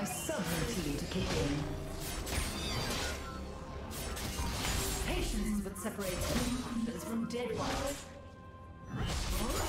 my subroutine to kick in. Patience would separate hunters from dead ones. Calculated.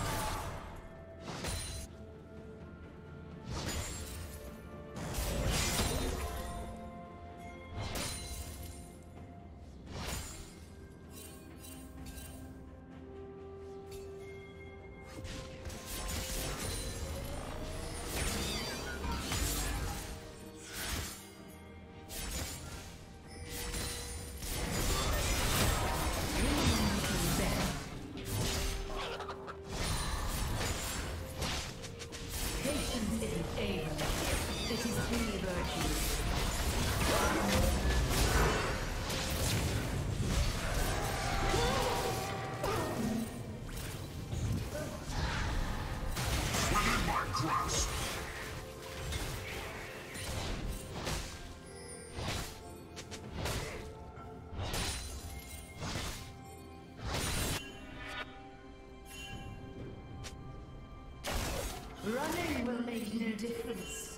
Running will make no difference.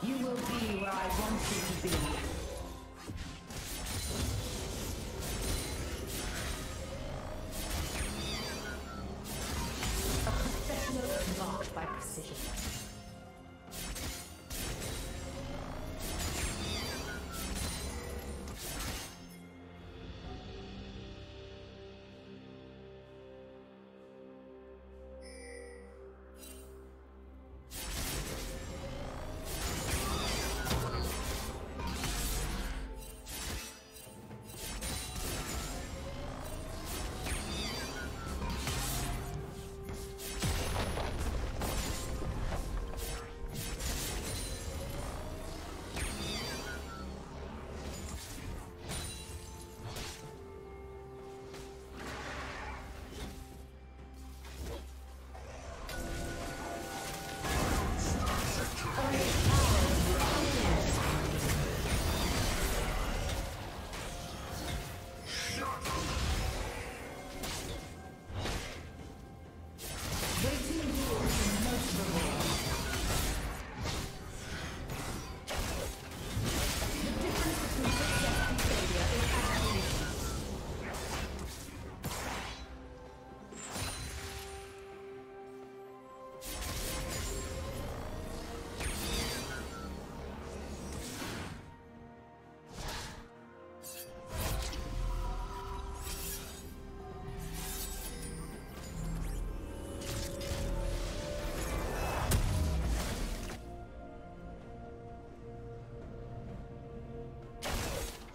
You will be where I want you to be. By precision.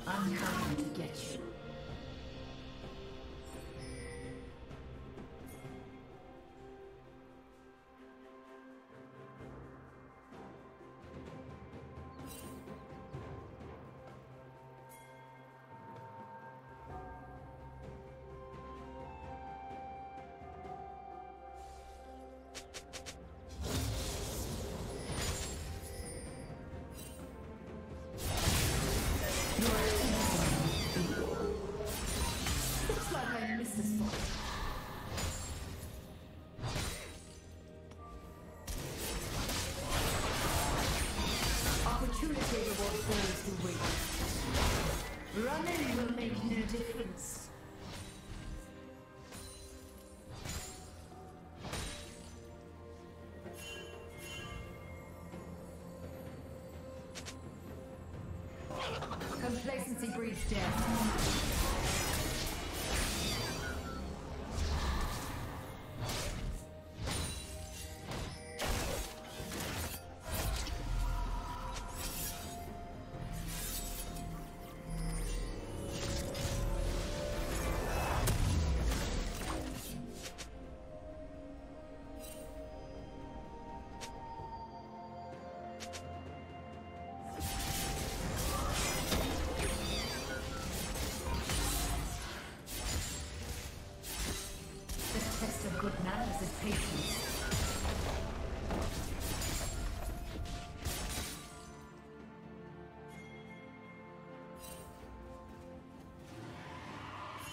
I'm coming to get you. Running will make no difference. Complacency breeds death.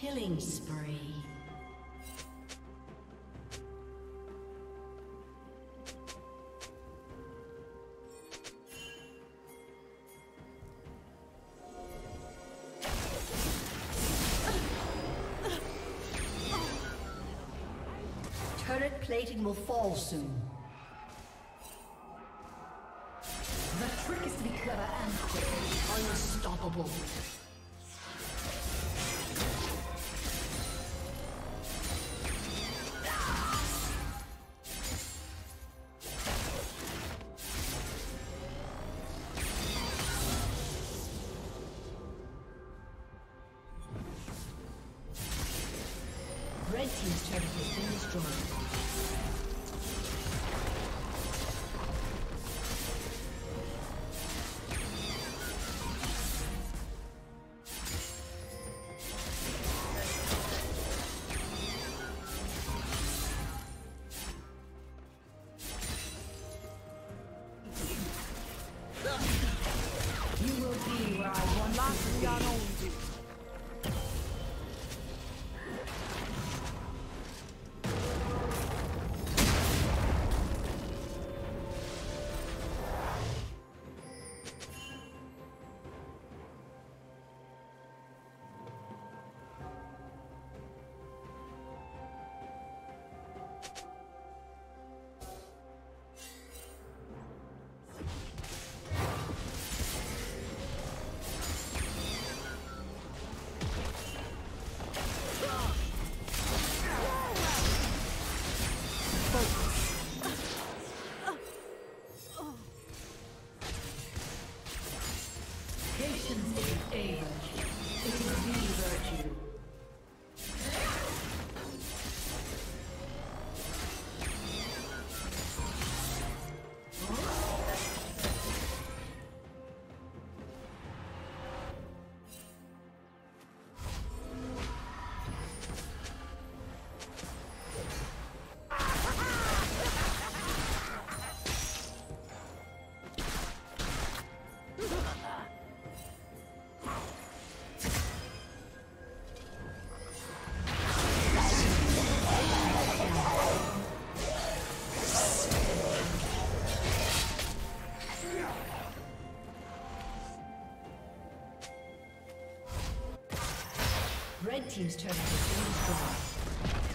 Killing spree. Turret plating will fall soon. The trick is to be clever and quick. Unstoppable. Red team's turn to finish.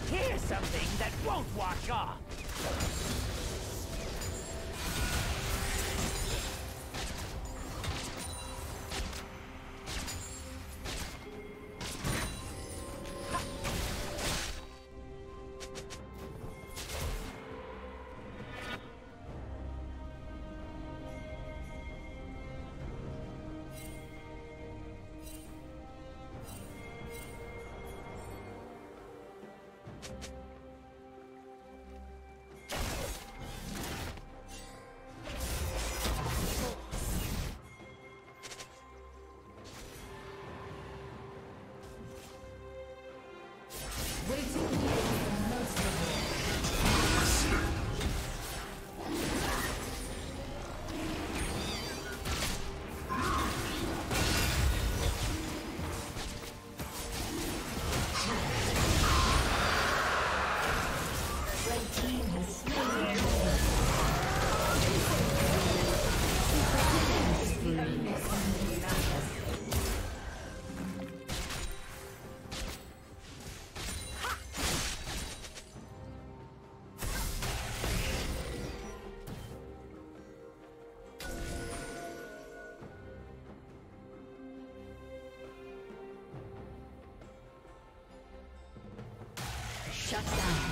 Here's something that won't wash off. Shut down.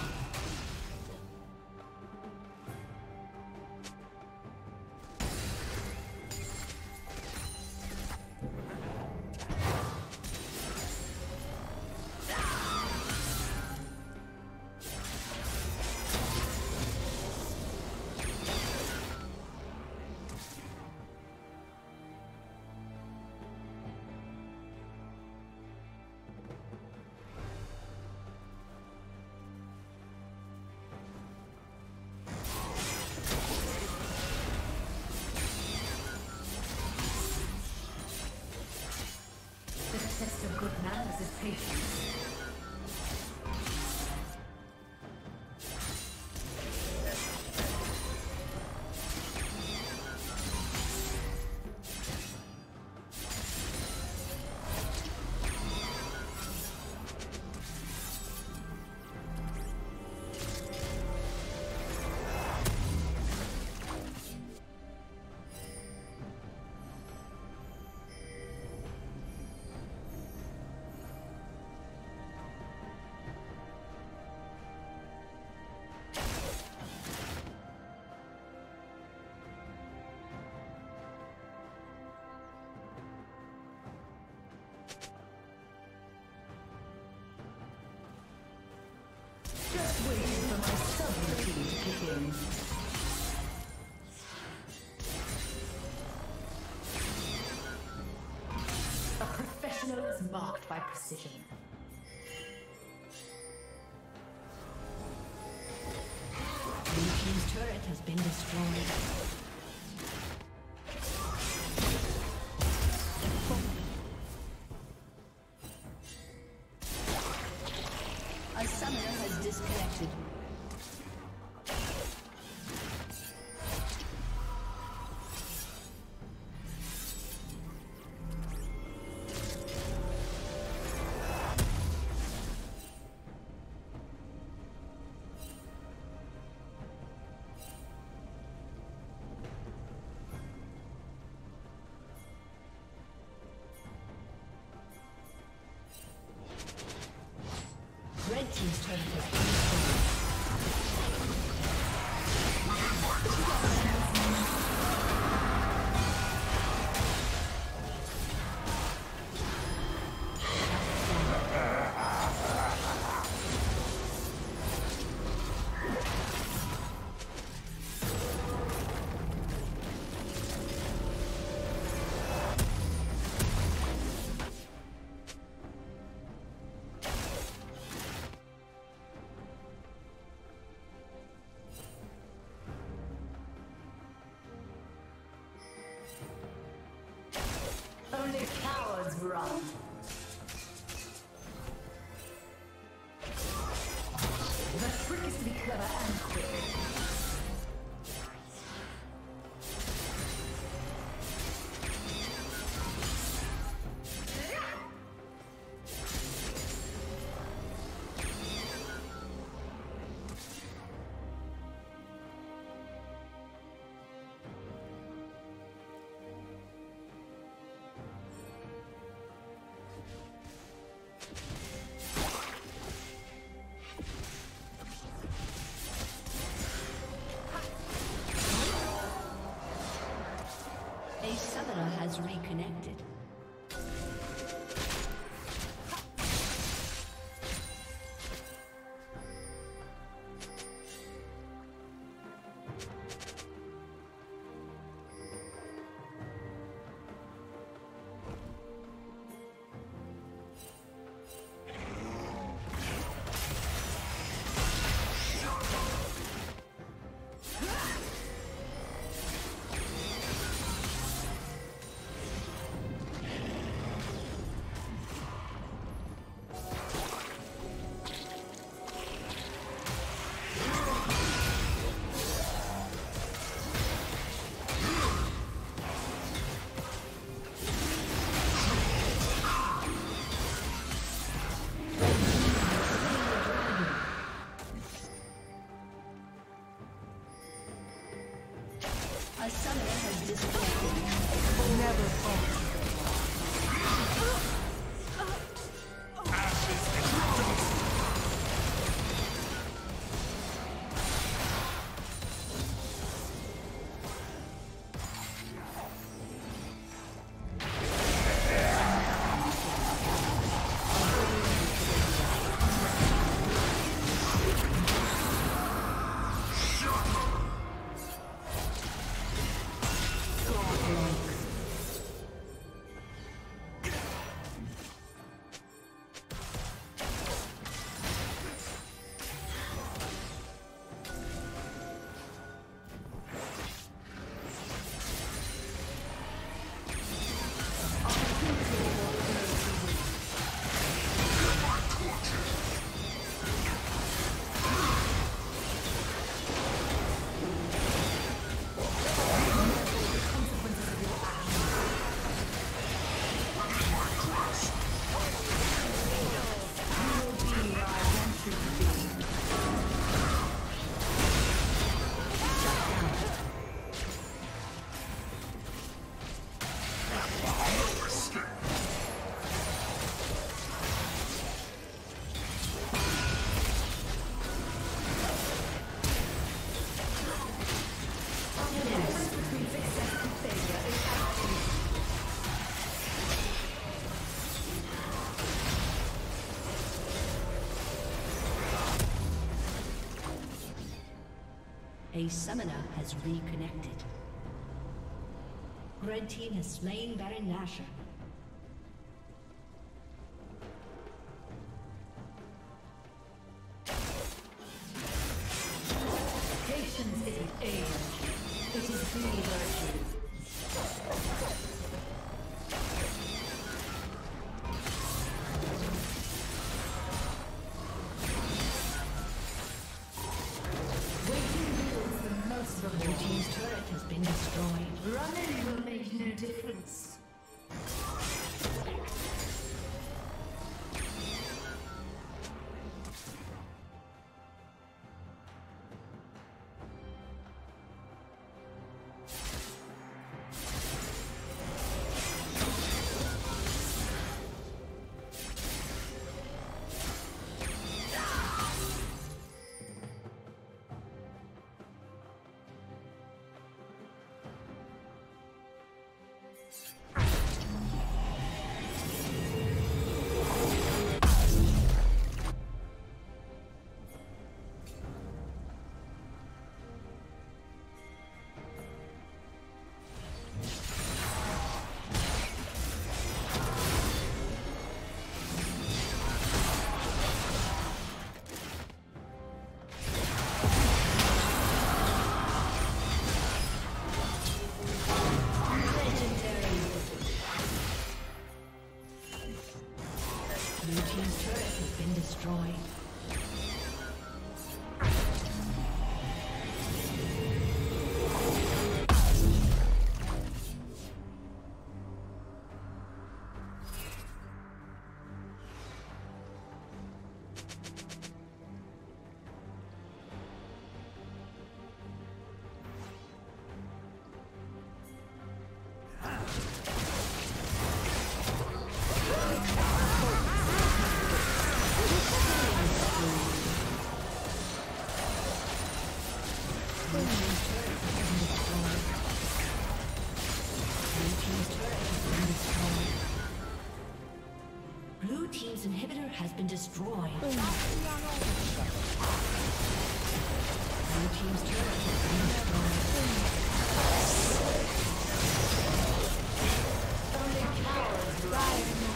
Good man is his patience. problems. A professional is marked by precision. Blue team's turret has been destroyed. Team's turn to only cowards run. The trick is to be clever and quick. Has reconnected. A summoner has reconnected. Red team has slain Baron Nashor. Patience is an aid. It is really virtue. Has been destroyed. Blue team's turret has been destroyed. Only cowards rise.